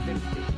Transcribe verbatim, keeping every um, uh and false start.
hijas del